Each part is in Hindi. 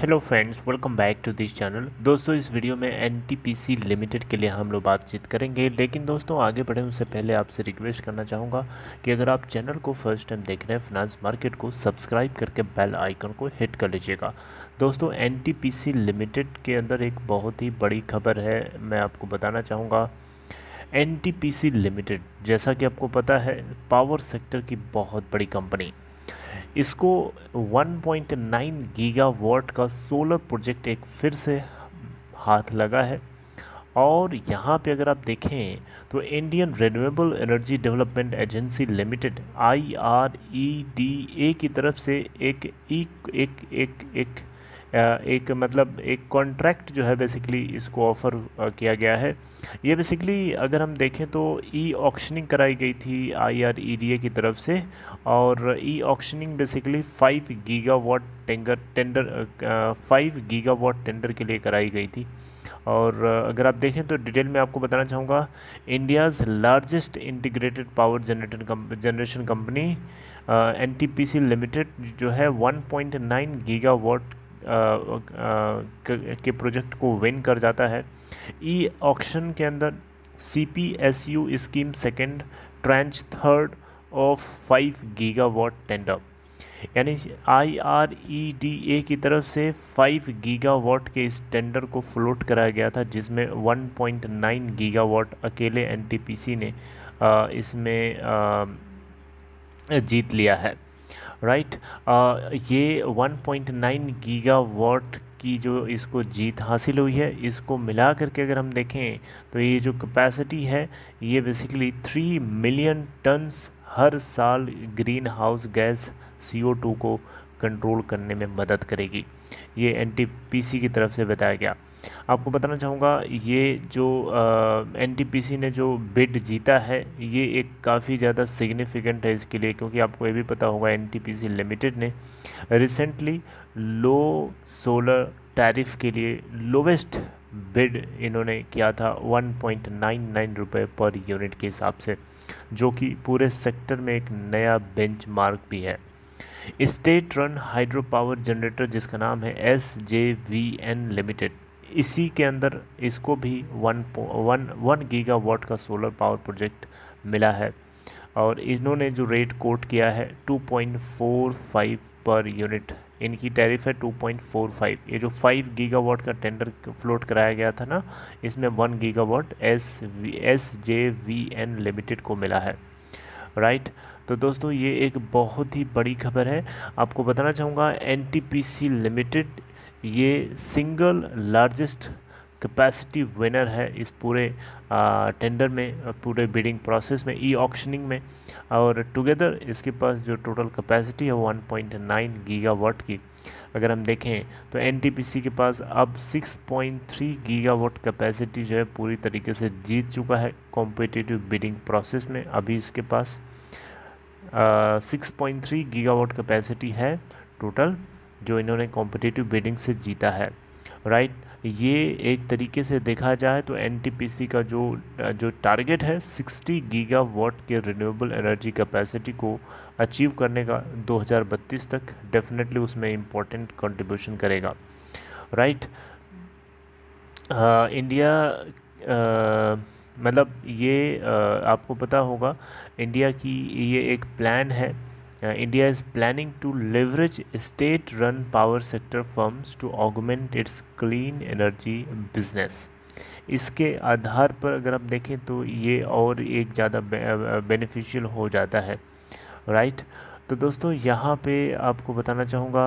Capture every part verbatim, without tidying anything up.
Hello friends, welcome back to this channel. दोस्तों, इस वीडियो में एनटीपीसी लिमिटेड के लिए हम लोग बातचीत करेंगे, लेकिन दोस्तों आगे बढ़े उससे पहले आपसे रिक्वेस्ट करना चाहूँगा कि अगर आप चैनल को फर्स्ट टाइम देख रहे हैं फाइनेंस मार्केट को सब्सक्राइब करके बेल आइकन को हिट कर लीजिएगा। दोस्तों, एनटीपीसी लिमिटेड के अंदर एक बहुत ही बड़ी खबर है, मैं आपको बताना चाहूँगा। एनटीपीसी लिमिटेड, जैसा कि आपको पता है, पावर सेक्टर की बहुत बड़ी कंपनी। इसको वन पॉइंट नाइन गीगावाट का सोलर प्रोजेक्ट एक फिर से हाथ लगा है। और यहाँ पे अगर आप देखें तो Indian renewable energy development agency limited I R E D A की तरफ से एक एक एक एक एक एक मतलब एक कॉन्ट्रैक्ट जो है बेसिकली इसको ऑफ़र किया गया है। ये बेसिकली अगर हम देखें तो ई ऑक्शनिंग कराई गई थी आई आर ई डी ए की तरफ से, और e auctioning basically five gigawatt tender tender five gigawatt tender के लिए कराई गई थी। और अगर आप देखें तो डिटेल में आपको बताना चाहूँगा, India's largest integrated power generator generation company NTPC limited जो है वन पॉइंट नाइन गीगावाट के प्रोजेक्ट को विन कर जाता है। ई ऑक्शन के अंदर C P S U scheme second tranche third of five gigawatt tender, यानी I R E D A की तरफ से फाइव गीगावाट के इस टेंडर को फ्लोट कराया गया था, जिसमें वन पॉइंट नाइन गीगावाट अकेले एनटीपीसी ने इसमें जीत लिया है। Right right. ये वन पॉइंट नाइन गीगावाट की जो इसको जीत हासिल हुई है, इसको मिला करके अगर हम देखें तो ये जो कैपेसिटी है ये बेसिकली थ्री मिलियन टन्स हर साल green house gas C O two को कंट्रोल करने में मदद करेगी। ये एनटीपीसी की तरफ से बताया गया। आपको बताना चाहूँगा, ये जो एनटीपीसी ने जो बिड जीता है ये एक काफ़ी ज़्यादा सिग्निफिकेंट है इसके लिए, क्योंकि आपको ये भी पता होगा एनटीपीसी लिमिटेड ने रिसेंटली लो सोलर टैरिफ के लिए लोवेस्ट बिड इन्होंने किया था वन पॉइंट नाइन नाइन रुपए पर यूनिट के हिसाब से, जो कि पूरे सेक्टर में एक नया बेंचमार्क भी है। State run hydro power generator जिसका नाम है S J V N limited, इसी के अंदर इसको भी वन वन वन गीगावाट का सोलर पावर प्रोजेक्ट मिला है, और इन्होंने जो रेट कोट किया है two point four five per unit, इनकी टैरिफ है टू पॉइंट फोर फाइव। ये जो फाइव गीगावाट का टेंडर फ्लोट कराया गया था ना, इसमें one gigawatt S V S J V N limited को मिला है। Right right? तो दोस्तों ये एक बहुत ही बड़ी खबर है। आपको बताना चाहूँगा, एनटीपीसी लिमिटेड ये सिंगल लार्जेस्ट कैपेसिटी विनर है इस पूरे आ, टेंडर में, पूरे बिडिंग प्रोसेस में, ई ऑक्शनिंग में। और टुगेदर इसके पास जो टोटल कैपेसिटी है वन पॉइंट नाइन गीगावाट की अगर हम देखें तो एनटीपीसी के पास अब six point three gigawatt capacity जो है पूरी तरीके से जीत चुका है कॉम्पिटिटिव बिडिंग प्रोसेस में। अभी इसके पास आ, six point three gigawatt capacity है टोटल, जो इन्होंने कॉम्पिटिटिव बिडिंग से जीता है। Right right? ये एक तरीके से देखा जाए तो एनटीपीसी का जो जो टारगेट है सिक्सटी गीगावाट के रिन्यूएबल एनर्जी कैपेसिटी को अचीव करने का दो हज़ार बत्तीस तक, डेफिनेटली उसमें इम्पोर्टेंट कंट्रीब्यूशन करेगा। Right right? इंडिया मतलब ये आ, आपको पता होगा इंडिया की ये एक प्लान है, India is planning to leverage state run power sector firms to augment its clean energy business. इसके आधार पर अगर आप देखें तो ये और एक ज़्यादा बेनिफिशियल हो जाता है। Right right? तो दोस्तों यहाँ पे आपको बताना चाहूँगा,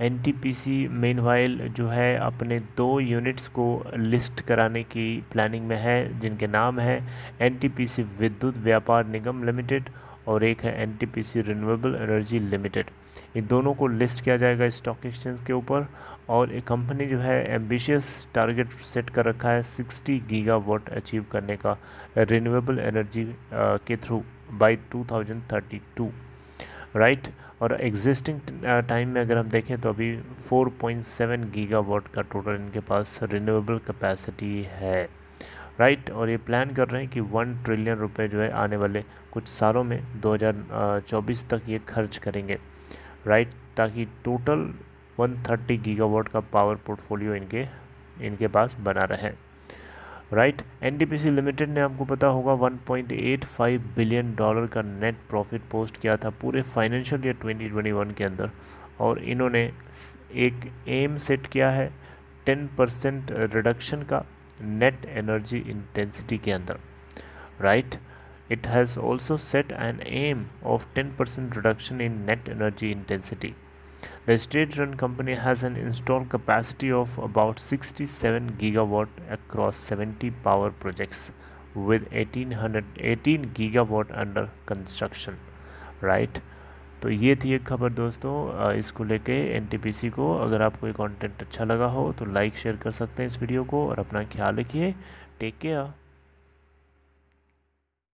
एनटीपीसी मेनवाइल जो है अपने दो यूनिट्स को लिस्ट कराने की प्लानिंग में है, जिनके नाम है एनटीपीसी विद्युत व्यापार निगम लिमिटेड और एक है एनटीपीसी रिन्यूएबल एनर्जी लिमिटेड। इन दोनों को लिस्ट किया जाएगा स्टॉक एक्सचेंज के ऊपर। और एक कंपनी जो है एम्बिशियस टारगेट सेट कर रखा है सिक्सटी गीगावाट अचीव करने का रिन्यूएबल एनर्जी के through by two thousand thirty two. Right right? और एग्जिस्टिंग टाइम में अगर हम देखें तो अभी फोर पॉइंट सेवन गीगावाट का टोटल इनके पास रिन्यूएबल कैपेसिटी है। Right right? और ये प्लान कर रहे हैं कि वन ट्रिलियन रुपए जो है आने वाले कुछ सालों में दो हज़ार चौबीस तक ये खर्च करेंगे। Right right? ताकि टोटल एक सौ तीस गीगावाट का पावर पोर्टफोलियो इनके इनके पास बना रहे। राइट, एनटीपीसी लिमिटेड ने आपको पता होगा एक पॉइंट आठ पाँच बिलियन डॉलर का नेट प्रॉफिट पोस्ट किया था पूरे फाइनेंशियल ईयर दो हज़ार इक्कीस के अंदर, और इन्होंने एक एम सेट किया है दस परसेंट रिडक्शन का नेट एनर्जी इंटेंसिटी के अंदर। Right, it has also set an aim of दस percent reduction in net energy intensity. The state-run company has an installed capacity of about sixty-seven gigawatt across seventy power projects, with eighteen hundred eighteen gigawatt under construction. Right? तो ये थी एक खबर दोस्तों, इसको लेके एनटीपीसी को। अगर आपको ये कंटेंट अच्छा लगा हो तो लाइक शेयर कर सकते हैं इस वीडियो को, और अपना ख्याल रखिए। Take care.